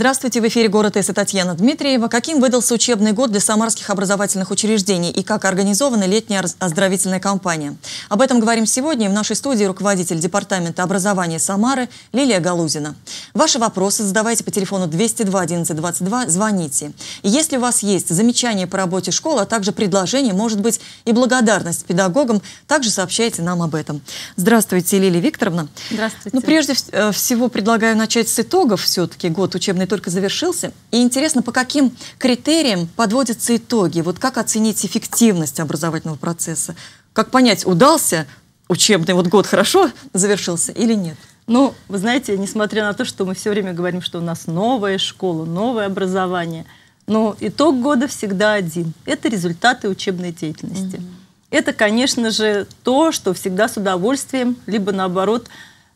Здравствуйте, в эфире «Город С» и Татьяна Дмитриева. Каким выдался учебный год для самарских образовательных учреждений и как организована летняя оздоровительная кампания? Об этом говорим сегодня, и в нашей студии руководитель Департамента образования Самары Лилия Галузина. Ваши вопросы задавайте по телефону 202 11 22, звоните. И если у вас есть замечания по работе школы, а также предложения, может быть, и благодарность педагогам, также сообщайте нам об этом. Здравствуйте, Лилия Викторовна. Здравствуйте. Ну, прежде всего предлагаю начать с итогов. Все-таки год учебный только завершился. И интересно, по каким критериям подводятся итоги? Вот как оценить эффективность образовательного процесса? Как понять, удался учебный год, хорошо завершился или нет? Ну, вы знаете, несмотря на то, что мы все время говорим, что у нас новая школа, новое образование, но итог года всегда один. Это результаты учебной деятельности. Это, конечно же, то, что всегда с удовольствием, либо наоборот,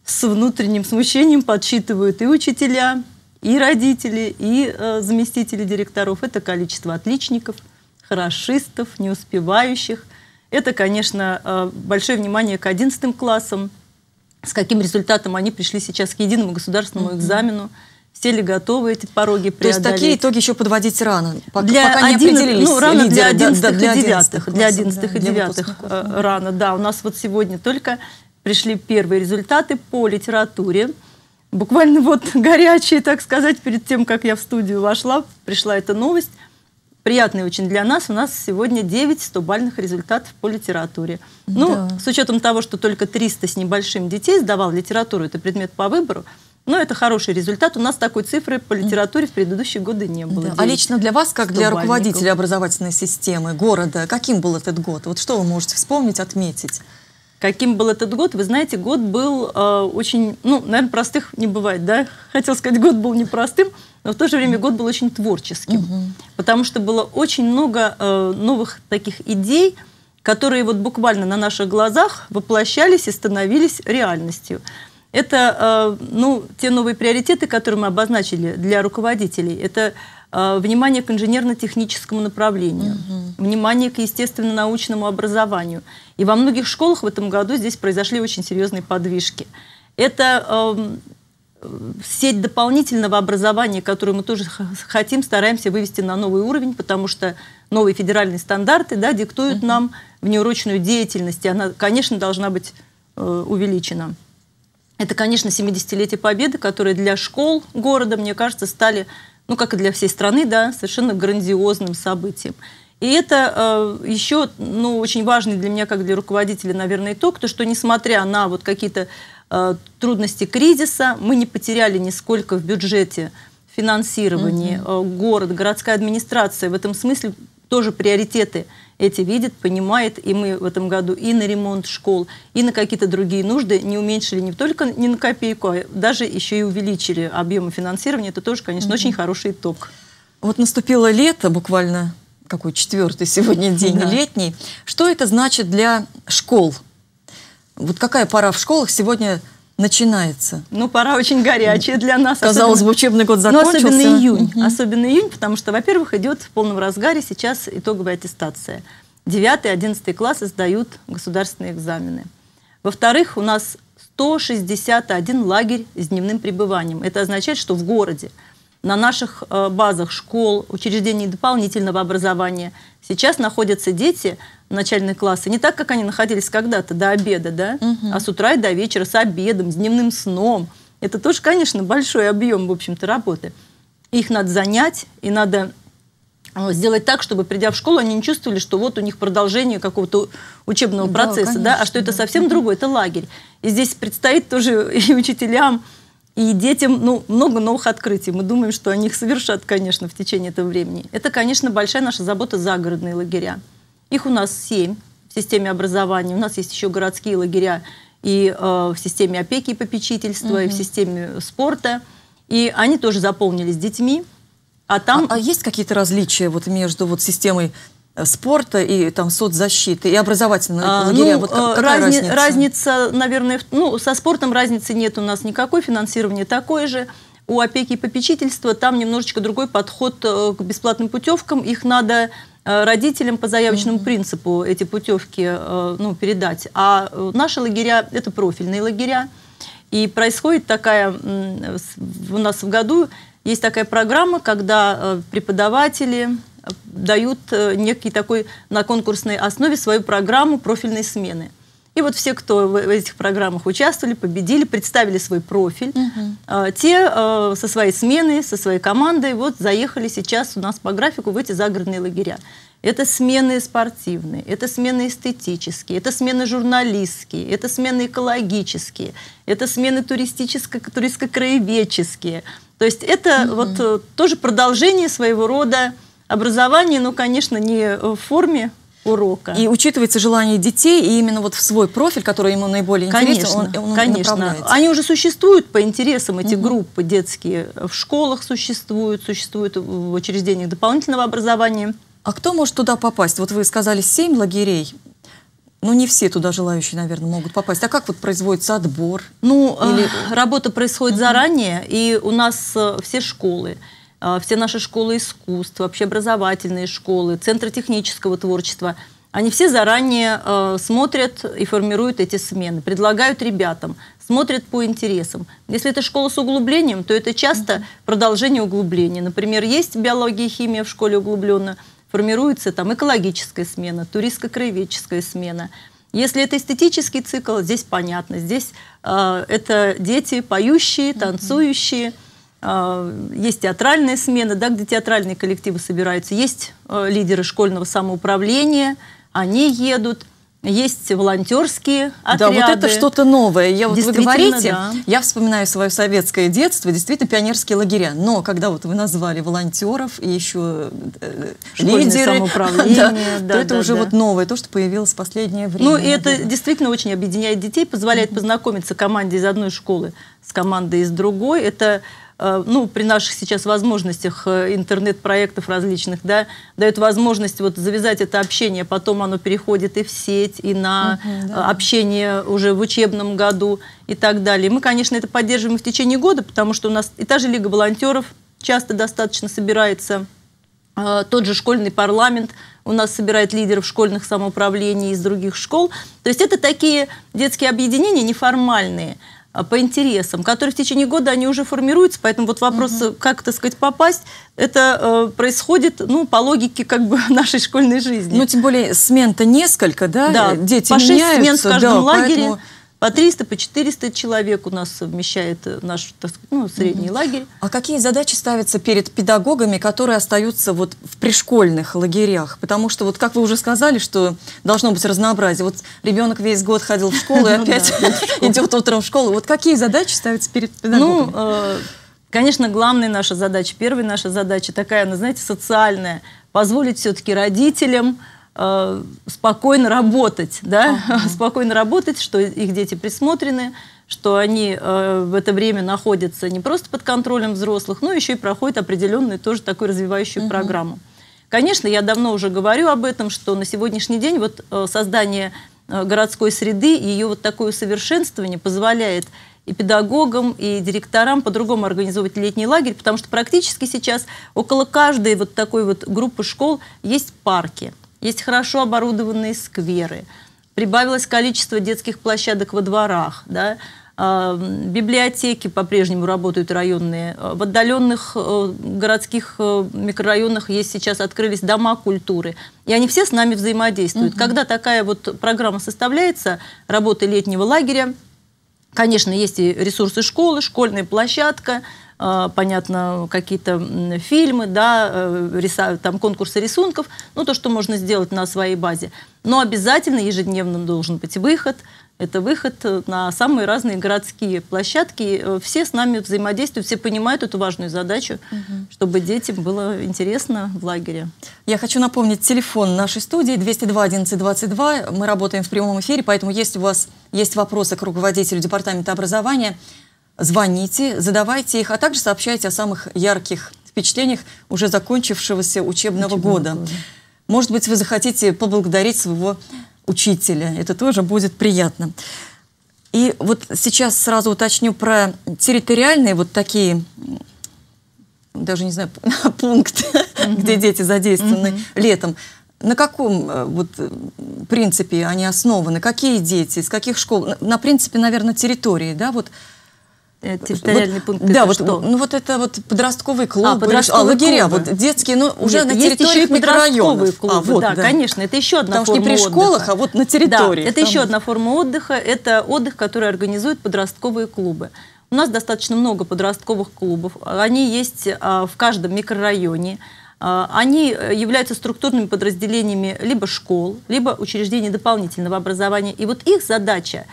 с внутренним смущением подсчитывают и учителя, и родители, и заместители директоров. Это количество отличников, хорошистов, не успевающих. Это, конечно, большое внимание к 11 классам, с каким результатом они пришли сейчас к единому государственному экзамену. Все ли готовы эти пороги преодолеть? То есть такие итоги еще подводить рано? Пока не определились. Ну, рано для 11-х и 9-х. Рано, да. У нас вот сегодня только пришли первые результаты по литературе. Буквально вот горячие, так сказать, перед тем, как я в студию вошла, пришла эта новость. Приятный очень для нас. У нас сегодня 9 стобальных результатов по литературе. Да. Ну, с учетом того, что только 300 с небольшим детей сдавал литературу, это предмет по выбору, но это хороший результат. У нас такой цифры по литературе в предыдущие годы не было. Да. А лично для вас, как для руководителя образовательной системы города, каким был этот год? Вот что вы можете вспомнить, отметить? Каким был этот год? Вы знаете, год был очень, ну, наверное, простых не бывает, да? Хотел сказать, год был непростым, но в то же время год был очень творческим, потому что было очень много новых таких идей, которые вот буквально на наших глазах воплощались и становились реальностью. Это ну, те новые приоритеты, которые мы обозначили для руководителей. Это внимание к инженерно-техническому направлению, внимание к естественно-научному образованию. И во многих школах в этом году здесь произошли очень серьезные подвижки. Это сеть дополнительного образования, которую мы тоже хотим, стараемся вывести на новый уровень, потому что новые федеральные стандарты, да, диктуют нам внеурочную деятельность, и она, конечно, должна быть увеличена. Это, конечно, 70-летие Победы, которые для школ города, мне кажется, стали, ну, как и для всей страны, да, совершенно грандиозным событием. И это еще, ну, очень важный для меня, как для руководителя, наверное, итог, то, что несмотря на вот какие-то трудности кризиса, мы не потеряли нисколько в бюджете финансирования. Город, городская администрация в этом смысле тоже приоритеты эти видит, понимает, и мы в этом году и на ремонт школ, и на какие-то другие нужды не уменьшили не только ни на копейку, а даже еще и увеличили объемы финансирования. Это тоже, конечно, очень хороший итог. Вот наступило лето, буквально какой 4-й сегодня день летний. Что это значит для школ? Вот какая пора в школах сегодня начинается? Ну, пора очень горячая для нас. Казалось бы, учебный год закончился. Но особенно июнь. Особенно июнь, потому что, во-первых, идет в полном разгаре сейчас итоговая аттестация. 9-11 классы сдают государственные экзамены. Во-вторых, у нас 161 лагерь с дневным пребыванием. Это означает, что в городе на наших базах школ, учреждений дополнительного образования сейчас находятся дети начальных классов. Не так, как они находились когда-то, до обеда, да? А с утра и до вечера, с обедом, с дневным сном. Это тоже, конечно, большой объем, в общем-то, работы. Их надо занять, и надо сделать так, чтобы, придя в школу, они не чувствовали, что вот у них продолжение какого-то учебного процесса, конечно, да? А что это совсем другое, это лагерь. И здесь предстоит тоже и учителям, и детям, ну, много новых открытий. Мы думаем, что они их совершат, конечно, в течение этого времени. Это, конечно, большая наша забота — загородные лагеря. Их у нас 7 в системе образования. У нас есть еще городские лагеря и в системе опеки и попечительства, и в системе спорта. И они тоже заполнились детьми. А там... а есть какие-то различия вот между вот системой спорта и там соцзащиты и образовательные лагеря? Ну, вот какая разница? Разница, наверное, ну, со спортом разницы нет у нас никакой, финансирование такое же. У опеки и попечительства там немножечко другой подход к бесплатным путевкам. Их надо родителям по заявочному принципу, эти путевки, ну, передать. А наши лагеря — это профильные лагеря. И происходит такая, у нас в году есть такая программа, когда преподаватели дают некий такой на конкурсной основе свою программу профильной смены. И вот все, кто в этих программах участвовали, победили, представили свой профиль, те со своей сменой, со своей командой вот заехали сейчас у нас по графику в эти загородные лагеря. Это смены спортивные, это смены эстетические, это смены журналистские, это смены экологические, это смены туристско-краеведческие. То есть это вот тоже продолжение своего рода образования, но, конечно, не в форме урока. И учитывается желание детей, и именно вот в свой профиль, который ему наиболее интересен, он направляется. Они уже существуют по интересам, эти группы детские в школах существуют в учреждениях дополнительного образования. А кто может туда попасть? Вот вы сказали 7 лагерей. Ну, не все туда желающие, наверное, могут попасть. А как вот производится отбор? Ну, работа происходит заранее, и у нас все школы. Все наши школы искусств, общеобразовательные школы, центры технического творчества, они все заранее смотрят и формируют эти смены, предлагают ребятам, смотрят по интересам. Если это школа с углублением, то это часто продолжение углубления. Например, есть биология и химия в школе углубленно, формируется там экологическая смена, туристско-краеведческая смена. Если это эстетический цикл, здесь понятно, здесь это дети поющие, танцующие. Есть театральная смена, да, где театральные коллективы собираются. Есть лидеры школьного самоуправления, они едут. Есть волонтерские отряды. Да, вот это что-то новое. Я вот, вы говорите, я вспоминаю свое советское детство, действительно, пионерские лагеря. Но когда вот вы назвали волонтеров и еще лидеры, то это уже вот новое, то, что появилось в последнее время. Ну, и это действительно очень объединяет детей, позволяет познакомиться команде из одной школы с командой из другой. Это, ну, при наших сейчас возможностях интернет-проектов различных, да, дает возможность вот завязать это общение, потом оно переходит и в сеть, и на общение уже в учебном году и так далее. Мы, конечно, это поддерживаем в течение года, потому что у нас и та же Лига волонтеров часто достаточно собирается, тот же школьный парламент у нас собирает лидеров школьных самоуправлений из других школ. То есть это такие детские объединения неформальные, по интересам, которые в течение года они уже формируются, поэтому вот вопрос, как, так сказать, попасть, это происходит, ну, по логике как бы нашей школьной жизни. Ну, тем более смен-то несколько, да? Да, дети по 6 меняются, смен в каждом лагере, поэтому по 300, по 400 человек у нас совмещает наш, так сказать, ну, средний лагерь. А какие задачи ставятся перед педагогами, которые остаются вот в пришкольных лагерях? Потому что, вот как вы уже сказали, что должно быть разнообразие. Вот ребенок весь год ходил в школу и опять идет утром в школу. Вот какие задачи ставятся перед педагогами? Ну, конечно, главная наша задача, первая наша задача такая, она, знаете, социальная. Позволить все-таки родителям спокойно работать, да, спокойно работать, что их дети присмотрены, что они в это время находятся не просто под контролем взрослых, но еще и проходят определенную тоже такую развивающую программу. Конечно, я давно уже говорю об этом, что на сегодняшний день вот создание городской среды, ее вот такое усовершенствование позволяет и педагогам, и директорам по-другому организовывать летний лагерь, потому что практически сейчас около каждой вот такой вот группы школ есть парки. Есть хорошо оборудованные скверы, прибавилось количество детских площадок во дворах, да? Библиотеки по-прежнему работают районные, в отдаленных городских микрорайонах есть сейчас открылись дома культуры, и они все с нами взаимодействуют. Когда такая вот программа составляется, работы летнего лагеря, конечно, есть и ресурсы школы, школьная площадка, понятно, какие-то фильмы, да, там конкурсы рисунков, ну, то, что можно сделать на своей базе. Но обязательно ежедневно должен быть выход. Это выход на самые разные городские площадки. Все с нами взаимодействуют, все понимают эту важную задачу, чтобы детям было интересно в лагере. Я хочу напомнить телефон нашей студии 202-11-22. Мы работаем в прямом эфире, поэтому если у вас есть вопросы к руководителю Департамента образования, звоните, задавайте их, а также сообщайте о самых ярких впечатлениях уже закончившегося учебного года. Может быть, вы захотите поблагодарить своего учителя. Это тоже будет приятно. И вот сейчас сразу уточню про территориальные вот такие, даже не знаю, пункты, где дети задействованы летом. На каком вот принципе они основаны? Какие дети? Из каких школ? На принципе, наверное, территории, да, вот. территориальный вот, пункт. Да, вот, что? Ну вот это вот подростковые клубы, подростковые лагеря, клубы. Вот детские, но уже на территории микрорайонов. Клубы, да, конечно, это еще одна форма отдыха. Потому что не при школах, а вот на территории. Да, это еще одна форма отдыха, это отдых, который организуют подростковые клубы. У нас достаточно много подростковых клубов, они есть в каждом микрорайоне. Они являются структурными подразделениями либо школ, либо учреждений дополнительного образования. И вот их задача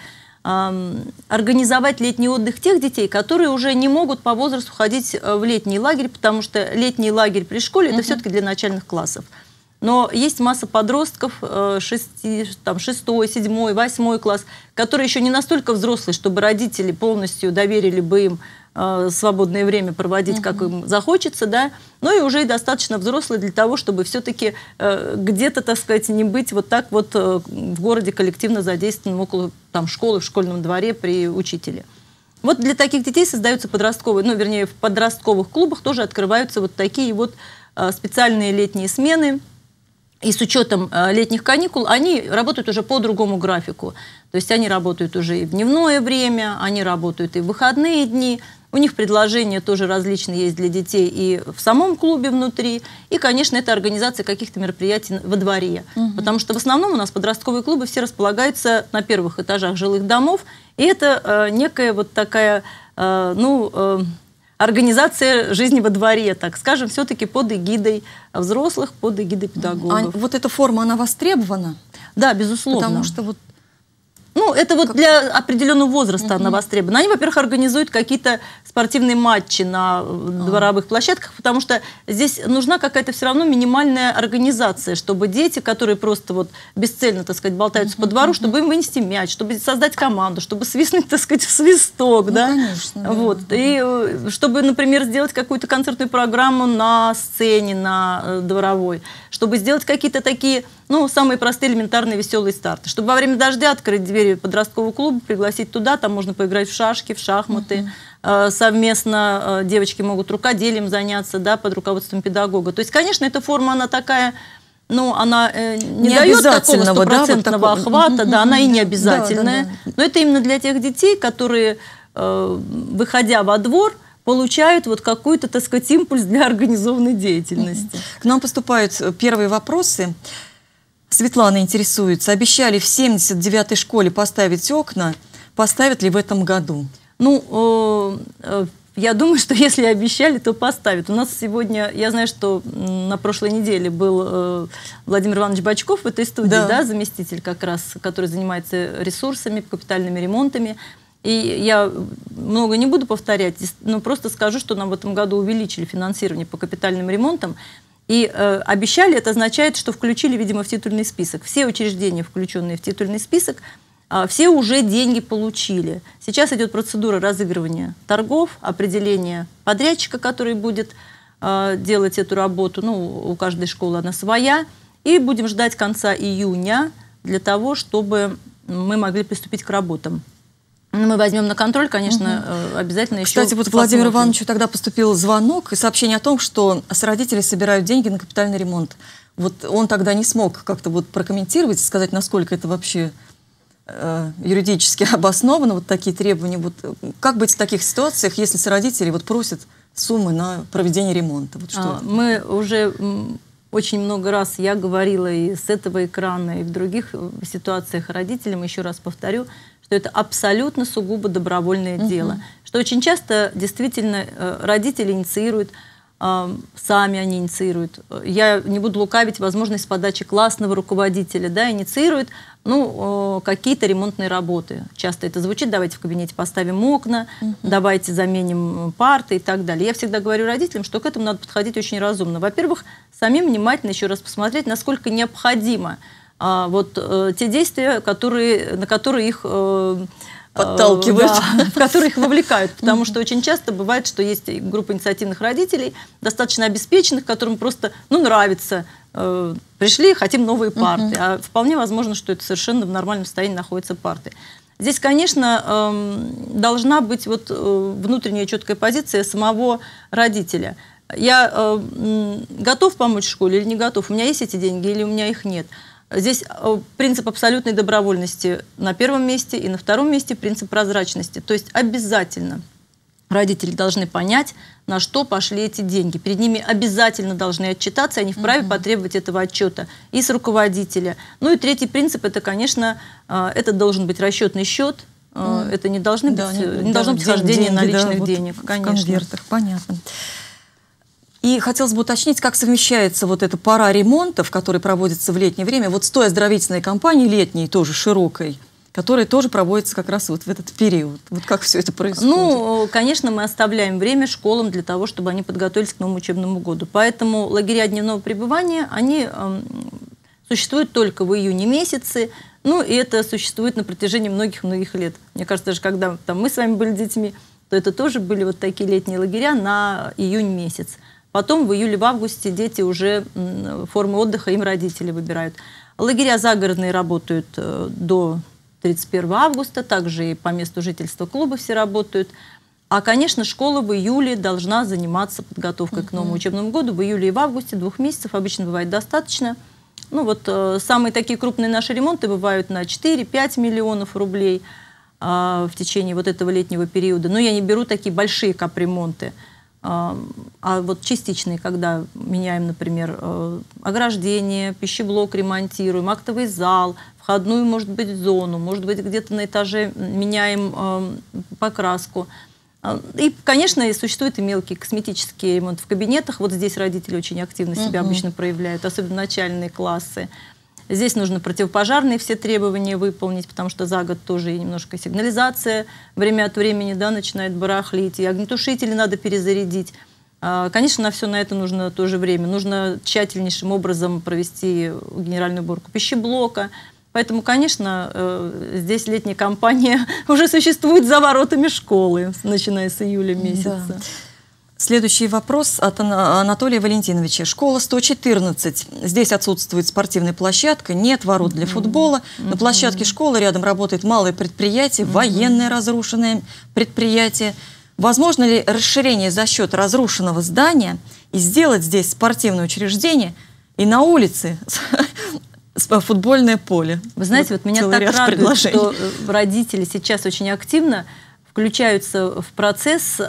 организовать летний отдых тех детей, которые уже не могут по возрасту ходить в летний лагерь, потому что летний лагерь при школе это все-таки для начальных классов. Но есть масса подростков, 6-й, 7-й, 8-й класс, которые еще не настолько взрослые, чтобы родители полностью доверили бы им свободное время проводить, как им захочется, да, но и уже достаточно взрослые для того, чтобы все-таки где-то, так сказать, не быть вот так вот в городе коллективно задействованным около там, школы, в школьном дворе при учителе. Вот для таких детей создаются подростковые, ну, вернее, в подростковых клубах тоже открываются вот такие вот специальные летние смены. И с учетом летних каникул они работают уже по другому графику. То есть они работают уже и в дневное время, они работают и в выходные дни. У них предложения тоже различные есть для детей и в самом клубе внутри. И, конечно, это организация каких-то мероприятий во дворе. Потому что в основном у нас подростковые клубы все располагаются на первых этажах жилых домов. И это некая вот такая, организация жизни во дворе, так скажем, все-таки под эгидой взрослых, под эгидой педагогов. А вот эта форма, она востребована? Да, безусловно. Потому что вот... Ну, это вот для определенного возраста она востребована. Они, во-первых, организуют какие-то спортивные матчи на дворовых площадках, потому что здесь нужна какая-то все равно минимальная организация, чтобы дети, которые просто вот бесцельно, так сказать, болтаются по двору, чтобы им вынести мяч, чтобы создать команду, чтобы свистнуть, так сказать, в свисток, да? Конечно. Вот. И чтобы, например, сделать какую-то концертную программу на сцене, на дворовой, чтобы сделать какие-то такие... Ну, самые простые, элементарные, веселые старты. Чтобы во время дождя открыть двери подросткового клуба, пригласить туда, там можно поиграть в шашки, в шахматы. Совместно девочки могут рукоделием заняться, да, под руководством педагога. То есть, конечно, эта форма, она такая, ну, она не дает такого стопроцентного охвата, да, она и не обязательная. Но это именно для тех детей, которые, выходя во двор, получают вот какой-то, так сказать, импульс для организованной деятельности. К нам поступают первые вопросы. Светлана интересуется, обещали в 79-й школе поставить окна, поставят ли в этом году? Ну, я думаю, что если обещали, то поставят. У нас сегодня, я знаю, что на прошлой неделе был Владимир Иванович Бачков в этой студии, да, заместитель как раз, который занимается ресурсами, капитальными ремонтами. И я много не буду повторять, но просто скажу, что нам в этом году увеличили финансирование по капитальным ремонтам. И обещали, это означает, что включили, видимо, в титульный список. Все учреждения, включенные в титульный список, все уже деньги получили. Сейчас идет процедура разыгрывания торгов, определения подрядчика, который будет делать эту работу. Ну, у каждой школы она своя. И будем ждать конца июня для того, чтобы мы могли приступить к работам. Мы возьмем на контроль, конечно, обязательно еще... Кстати, вот Владимиру Ивановичу тогда поступил звонок и сообщение о том, что с родителей собирают деньги на капитальный ремонт. Вот он тогда не смог как-то вот прокомментировать, сказать, насколько это вообще юридически обосновано, вот такие требования. Вот, как быть в таких ситуациях, если с родителей вот просят суммы на проведение ремонта? Вот что? Мы уже... Очень много раз я говорила и с этого экрана, и в других ситуациях родителям, еще раз повторю, что это абсолютно сугубо добровольное дело. Что очень часто действительно родители инициируют, сами они инициируют. Я не буду лукавить, возможность подачи классного руководителя, да, инициируют какие-то ремонтные работы. Часто это звучит, давайте в кабинете поставим окна, давайте заменим парты и так далее. Я всегда говорю родителям, что к этому надо подходить очень разумно. Во-первых, самим внимательно еще раз посмотреть, насколько необходимо те действия, на которые их... подталкивают, в которых их вовлекают. Потому что очень часто бывает, что есть группа инициативных родителей, достаточно обеспеченных, которым просто нравится. Пришли, хотим новые парты. А вполне возможно, что это совершенно в нормальном состоянии находятся парты. Здесь, конечно, должна быть вот внутренняя четкая позиция самого родителя. Я готов помочь школе или не готов? У меня есть эти деньги или у меня их нет? Здесь принцип абсолютной добровольности на первом месте, и на втором месте принцип прозрачности. То есть обязательно Родители должны понять, на что пошли эти деньги. Перед ними обязательно должны отчитаться, они вправе потребовать этого отчета и с руководителя. Ну и третий принцип, это, конечно, это должен быть расчетный счет, это не должны быть хождение наличных денег. Вот конечно. В конвертах, понятно. И хотелось бы уточнить, как совмещается вот эта пора ремонтов, который проводится в летнее время, вот с той оздоровительной кампанией летней, тоже широкой, которая тоже проводится как раз вот в этот период. Вот как все это происходит? Ну, конечно, мы оставляем время школам для того, чтобы они подготовились к новому учебному году. Поэтому лагеря дневного пребывания, они существуют только в июне месяце. Ну, и это существует на протяжении многих-многих лет. Мне кажется, даже когда там, мы с вами были детьми, то это тоже были вот такие летние лагеря на июнь месяц. Потом в июле-августе дети уже формы отдыха им родители выбирают. Лагеря загородные работают до 31 августа, также и по месту жительства клубы все работают. А, конечно, школа в июле должна заниматься подготовкой к новому учебному году. В июле и в августе 2 месяцев обычно бывает достаточно. Ну вот самые такие крупные наши ремонты бывают на 4-5 миллионов рублей в течение вот этого летнего периода. Но я не беру такие большие капремонты. А вот частичные, когда меняем, например, ограждение, пищеблок ремонтируем, актовый зал, входную, может быть, зону, может быть, где-то на этаже меняем покраску. И, конечно, существуют и мелкие косметические ремонты в кабинетах. Вот здесь родители очень активно себя обычно проявляют, особенно начальные классы. Здесь нужно противопожарные все требования выполнить, потому что за год тоже и немножко сигнализация время от времени начинает барахлить, и огнетушители надо перезарядить. Конечно, на все на это нужно тоже время. Нужно тщательнейшим образом провести генеральную уборку пищеблока. Поэтому, конечно, здесь летняя кампания уже существует за воротами школы, начиная с июля месяца. Да. Следующий вопрос от Анатолия Валентиновича. Школа 114. Здесь отсутствует спортивная площадка, нет ворот для футбола. На площадке школы рядом работает малое предприятие, военное разрушенное предприятие. Возможно ли расширение за счет разрушенного здания и сделать здесь спортивное учреждение и на улице футбольное поле? Вы знаете, вот меня так радует, что родители сейчас очень активно включаются в процесс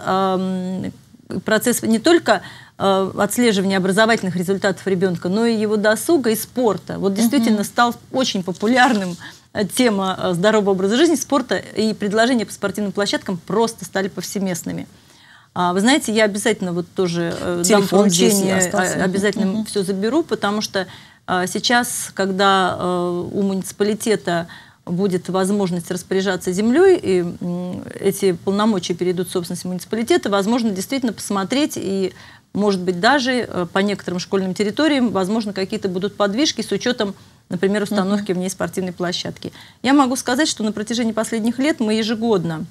не только отслеживания образовательных результатов ребенка, но и его досуга и спорта. Вот действительно стал очень популярным тема здорового образа жизни, спорта, и предложения по спортивным площадкам просто стали повсеместными. Вы знаете, я обязательно вот тоже дам поручение, обязательно все заберу, потому что сейчас, когда у муниципалитета будет возможность распоряжаться землей, и эти полномочия перейдут в собственность муниципалитета, возможно, действительно посмотреть, и, может быть, даже по некоторым школьным территориям, возможно, какие-то будут подвижки с учетом, например, установки вне спортивной площадки. Я могу сказать, что на протяжении последних лет мы ежегодно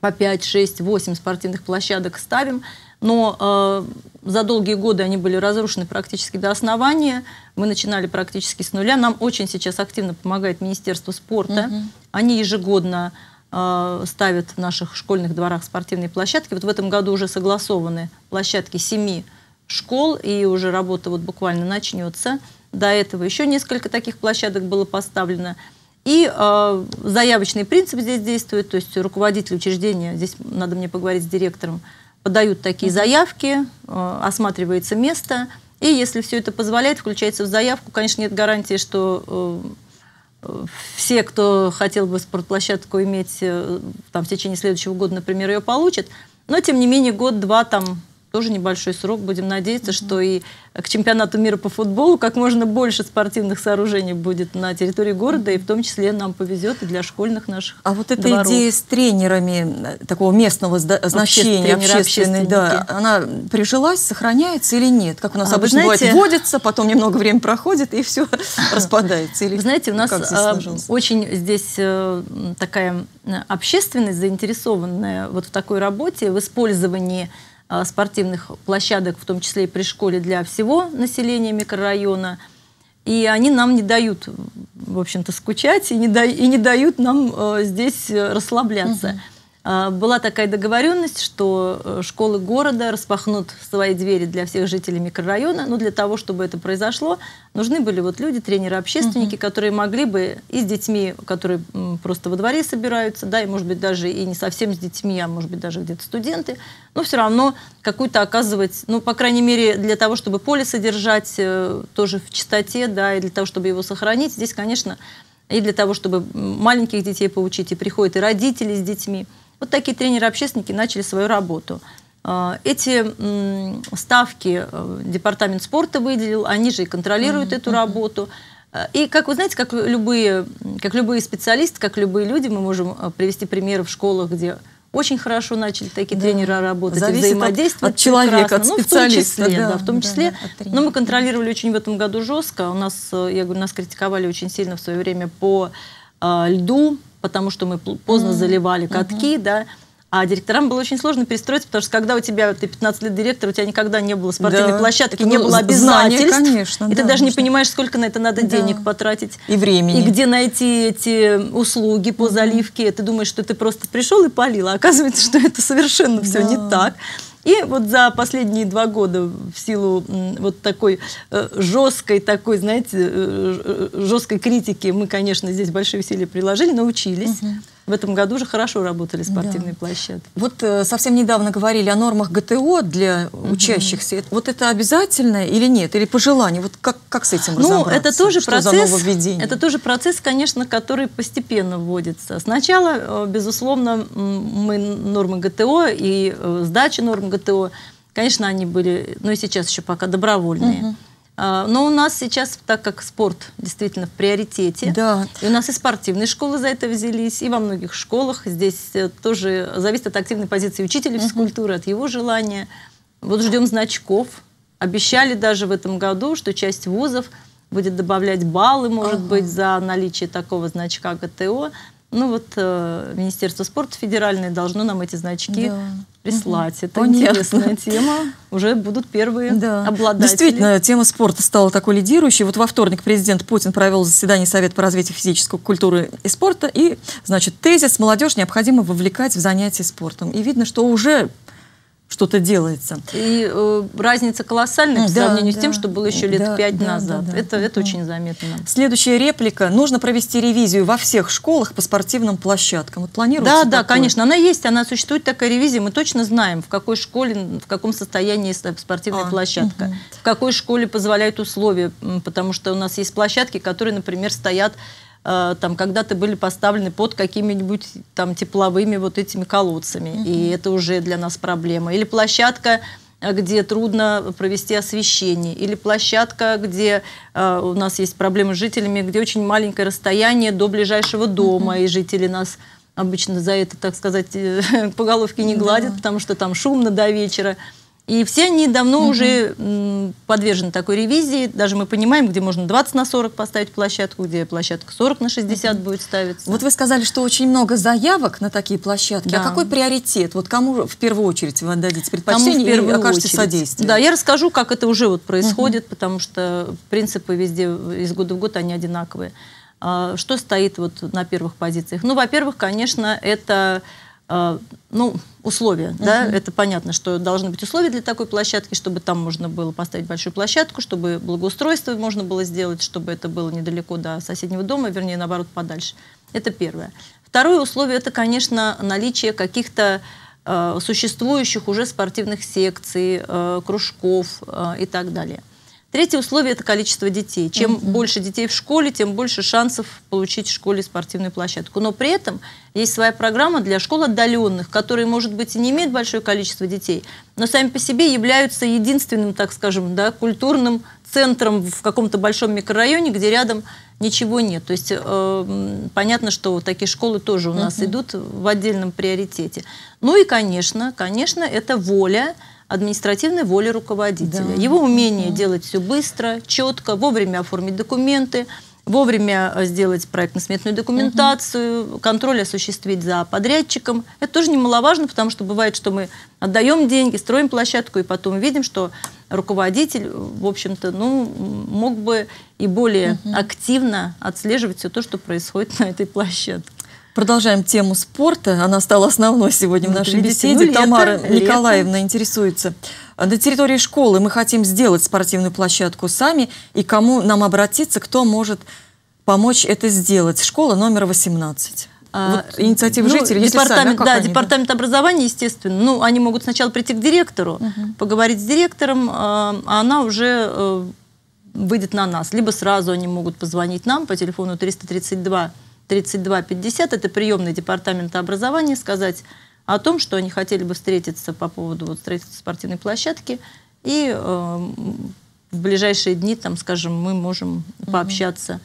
по 5, 6, 8 спортивных площадок ставим, но за долгие годы они были разрушены практически до основания. Мы начинали практически с нуля. Нам очень сейчас активно помогает Министерство спорта. Они ежегодно ставят в наших школьных дворах спортивные площадки. Вот в этом году уже согласованы площадки 7 школ, и уже работа вот буквально начнется. До этого еще несколько таких площадок было поставлено. И заявочный принцип здесь действует, то есть руководитель учреждения, здесь надо мне поговорить с директором, подают такие заявки, осматривается место, и если все это позволяет, включается в заявку. Конечно, нет гарантии, что все, кто хотел бы спортплощадку иметь там, в течение следующего года, например, ее получат, но тем не менее год-два там тоже небольшой срок. Будем надеяться, что и к чемпионату мира по футболу как можно больше спортивных сооружений будет на территории города, и в том числе нам повезет и для школьных наших дворов. А вот эта идея с тренерами такого местного значения, общественной, да, она прижилась, сохраняется или нет? Как у нас обычно бывает, вводится, потом немного времени проходит, и все распадается. Вы знаете, у нас очень здесь такая общественность заинтересованная вот в такой работе, в использовании спортивных площадок, в том числе и при школе, для всего населения микрорайона. И они нам не дают, в общем-то, скучать, и не дают нам здесь расслабляться. была такая договоренность, что школы города распахнут свои двери для всех жителей микрорайона. Но для того, чтобы это произошло, нужны были вот люди, тренеры-общественники, которые могли бы и с детьми, которые просто во дворе собираются, да, и, может быть, даже и не совсем с детьми, а, может быть, даже где-то студенты, но все равно какую-то оказывать, ну, по крайней мере, для того, чтобы поле содержать тоже в чистоте, да, и для того, чтобы его сохранить, здесь, конечно, и для того, чтобы маленьких детей поучить, и приходят и родители с детьми. Вот такие тренеры-общественники начали свою работу. Эти ставки департамент спорта выделил, они же и контролируют эту работу. И, как вы знаете, как любые специалисты, как любые люди, мы можем привести примеры в школах, где очень хорошо начали такие тренеры работать, взаимодействовать от человека, прекрасно, от специалиста. В том числе. Но мы контролировали очень в этом году жестко. У нас, я говорю, нас критиковали очень сильно в свое время по льду, потому что мы поздно заливали катки, да, а директорам было очень сложно перестроиться, потому что когда у тебя, ты 15 лет директор, у тебя никогда не было спортивной площадки, не было обязательств, знания, конечно, и ты даже не понимаешь, сколько на это надо денег потратить. И времени. И где найти эти услуги по заливке. Ты думаешь, что ты просто пришел и полил, а оказывается, что это совершенно все не так. И вот за последние 2 года в силу вот такой жесткой, знаете, жесткой критики мы, конечно, здесь большие усилия приложили, научились. В этом году уже хорошо работали спортивные площадки. Вот совсем недавно говорили о нормах ГТО для учащихся. Вот это обязательно или нет? Или по желанию? Вот как с этим разобраться? Ну, это тоже процесс, конечно, который постепенно вводится. Сначала, безусловно, мы нормы ГТО и сдачи норм ГТО, конечно, они были, ну и сейчас еще пока добровольные. Но у нас сейчас, так как спорт действительно в приоритете, и у нас и спортивные школы за это взялись, и во многих школах здесь тоже зависит от активной позиции учителя физкультуры, от его желания. Вот ждем значков. Обещали даже в этом году, что часть вузов будет добавлять баллы, может быть, за наличие такого значка ГТО. Ну вот Министерство спорта федеральное должно нам эти значки прислать. Это интересная тема. Уже будут первые обладатели. Действительно, тема спорта стала такой лидирующей. Вот во вторник президент Путин провел заседание Совета по развитию физической культуры и спорта. И, значит, тезис: молодежь необходимо вовлекать в занятия спортом. И видно, что уже что-то делается. И разница колоссальная по сравнению с тем, что было еще лет 5 назад. Это очень заметно. Следующая реплика. Нужно провести ревизию во всех школах по спортивным площадкам. Вот планируется такое? Да, конечно. Она есть, она существует, такая ревизия. Мы точно знаем, в какой школе, в каком состоянии спортивная площадка. В какой школе позволяют условия. Потому что у нас есть площадки, которые, например, стоят, там когда-то были поставлены под какими-нибудь там тепловыми вот этими колодцами, и это уже для нас проблема. Или площадка, где трудно провести освещение, или площадка, где у нас есть проблемы с жителями, где очень маленькое расстояние до ближайшего дома, и жители нас обычно за это, так сказать, по головке не гладят, потому что там шумно до вечера. И все они давно уже подвержены такой ревизии. Даже мы понимаем, где можно 20 на 40 поставить площадку, где площадка 40 на 60 будет ставиться. Вот вы сказали, что очень много заявок на такие площадки. А какой приоритет? Вот кому в первую очередь вы отдадите предпочтение и окажете содействие? Да, я расскажу, как это уже вот происходит, потому что принципы везде из года в год они одинаковые. Что стоит вот на первых позициях? Ну, во-первых, конечно, это... ну, условия, да, это понятно, что должны быть условия для такой площадки, чтобы там можно было поставить большую площадку, чтобы благоустройство можно было сделать, чтобы это было недалеко до соседнего дома, вернее, наоборот, подальше. Это первое. Второе условие – это, конечно, наличие каких-то существующих уже спортивных секций, кружков и так далее. Третье условие – это количество детей. Чем больше детей в школе, тем больше шансов получить в школе спортивную площадку. Но при этом есть своя программа для школ отдаленных, которые, может быть, и не имеют большое количество детей, но сами по себе являются единственным, так скажем, да, культурным центром в каком-то большом микрорайоне, где рядом ничего нет. То есть понятно, что такие школы тоже у нас идут в отдельном приоритете. Ну и, конечно, это воля, административной воли руководителя. Его умение делать все быстро, четко, вовремя оформить документы, вовремя сделать проектно-сметную документацию, контроль осуществить за подрядчиком. Это тоже немаловажно, потому что бывает, что мы отдаем деньги, строим площадку, и потом видим, что руководитель, в общем-то, ну, мог бы и более активно отслеживать все то, что происходит на этой площадке. Продолжаем тему спорта. Она стала основной сегодня в нашей беседе. Тамара Николаевна интересуется. На территории школы мы хотим сделать спортивную площадку сами. И кому нам обратиться, кто может помочь это сделать? Школа номер 18. Вот инициативы жителей, департамент, сами, да, департамент образования, естественно. Ну, они могут сначала прийти к директору, поговорить с директором, а она уже выйдет на нас. Либо сразу они могут позвонить нам по телефону 332-32-50, это приемный департамента образования, сказать о том, что они хотели бы встретиться по поводу вот, строительства спортивной площадки. И в ближайшие дни, там, скажем, мы можем пообщаться.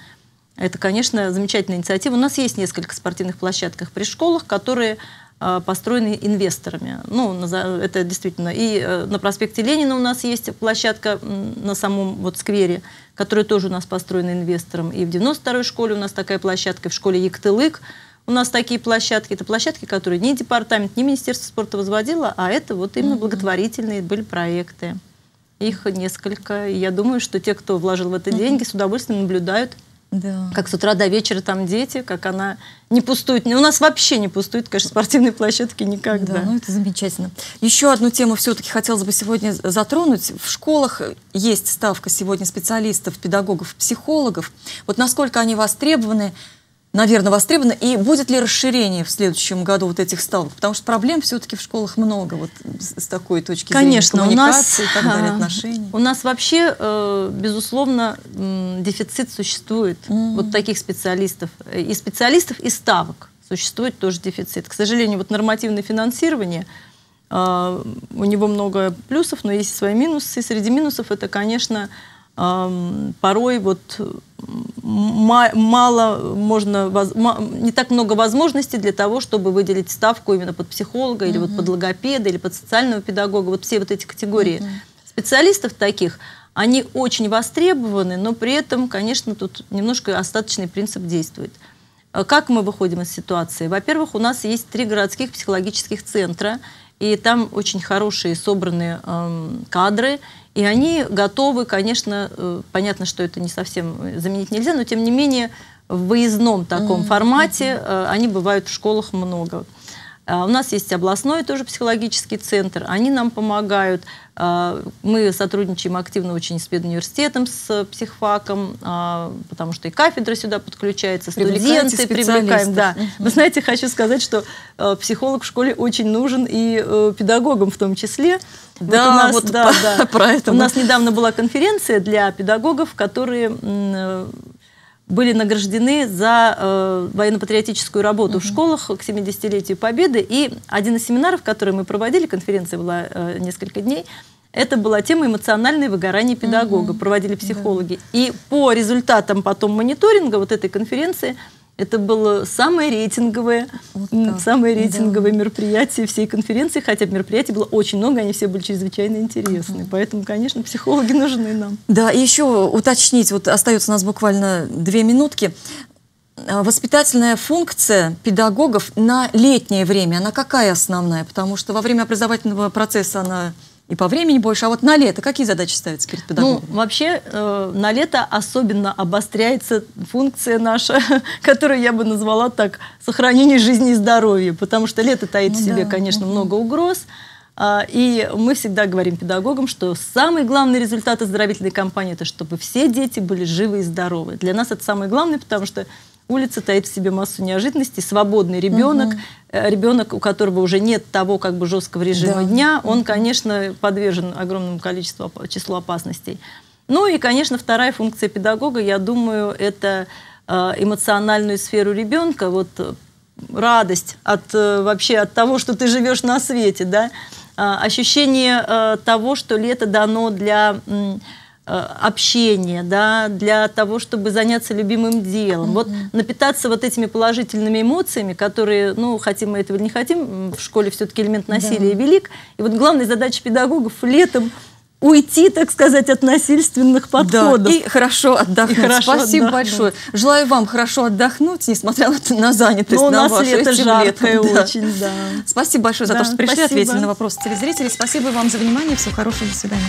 Это, конечно, замечательная инициатива. У нас есть несколько спортивных площадок при школах, которые построены инвесторами. Ну, это действительно. И на проспекте Ленина у нас есть площадка на самом вот сквере, которая тоже у нас построена инвестором. И в 92-й школе у нас такая площадка, в школе Яктылык у нас такие площадки. Это площадки, которые ни департамент, ни Министерство спорта возводило, а это вот именно благотворительные были проекты. Их несколько. И я думаю, что те, кто вложил в это деньги, с удовольствием наблюдают. Да. Как с утра до вечера там дети, как она не пустует. У нас вообще не пустует, конечно, спортивные площадки никогда. Да, ну это замечательно. Еще одну тему все-таки хотелось бы сегодня затронуть. В школах есть ставка сегодня специалистов, педагогов, психологов. Вот насколько они востребованы, наверное, востребованы, и будет ли расширение в следующем году вот этих ставок? Потому что проблем все-таки в школах много, вот с такой точки зрения коммуникации, у нас, и так далее, отношений. У нас вообще, безусловно, дефицит существует вот таких специалистов. И специалистов, и ставок существует тоже дефицит. К сожалению, вот нормативное финансирование, у него много плюсов, но есть и свои минусы. И среди минусов это, конечно, порой вот мало можно, не так много возможностей для того, чтобы выделить ставку именно под психолога, или вот под логопеда, или под социального педагога. Вот все вот эти категории специалистов таких, они очень востребованы, но при этом, конечно, тут немножко остаточный принцип действует. Как мы выходим из ситуации? Во-первых, у нас есть 3 городских психологических центра, и там очень хорошие собранные кадры. И они готовы, конечно, понятно, что это не совсем заменить нельзя, но тем не менее в выездном таком формате они бывают в школах много. У нас есть областной тоже психологический центр, они нам помогают. Мы сотрудничаем активно очень с педуниверситетом, с психфаком, потому что и кафедра сюда подключается, студенты привлекаем. Да. Вы знаете, хочу сказать, что психолог в школе очень нужен и педагогам в том числе. Да, вот у нас недавно была конференция для педагогов, которые были награждены за военно-патриотическую работу в школах к 70-летию Победы. И один из семинаров, который мы проводили, конференция была несколько дней, это была тема эмоциональное выгорание педагога, проводили психологи. И по результатам потом мониторинга вот этой конференции это было самое рейтинговое мероприятие всей конференции, хотя мероприятий было очень много, они все были чрезвычайно интересны. Поэтому, конечно, психологи нужны нам. Да, и еще уточнить, вот остается у нас буквально 2 минутки. Воспитательная функция педагогов на летнее время, она какая основная? Потому что во время образовательного процесса она и по времени больше. А вот на лето какие задачи ставятся перед педагогом? Ну, вообще, на лето особенно обостряется функция наша, которую я бы назвала так, сохранение жизни и здоровья. Потому что лето таит в себе, конечно, много угроз. И мы всегда говорим педагогам, что самый главный результат оздоровительной кампании – это чтобы все дети были живы и здоровы. Для нас это самое главное, потому что улица таит в себе массу неожиданностей. Свободный ребенок, ребенок, у которого уже нет того как бы жесткого режима дня, он, конечно, подвержен огромному числу опасностей. Ну и, конечно, вторая функция педагога, я думаю, это эмоциональную сферу ребенка, вот радость вообще от того, что ты живешь на свете, да? Ощущение того, что лето дано для общение, да, для того, чтобы заняться любимым делом. Вот напитаться вот этими положительными эмоциями, которые, ну, хотим мы этого или не хотим, в школе все-таки элемент насилия велик. И вот главная задача педагогов летом уйти, так сказать, от насильственных подходов. Да, и хорошо отдохнуть. И хорошо Спасибо большое. Желаю вам хорошо отдохнуть, несмотря на занятость. Но у нас лето жаркое очень, да. Спасибо большое за то, что пришли, ответили на вопросы телезрителей. Спасибо вам за внимание. Всего хорошего. До свидания.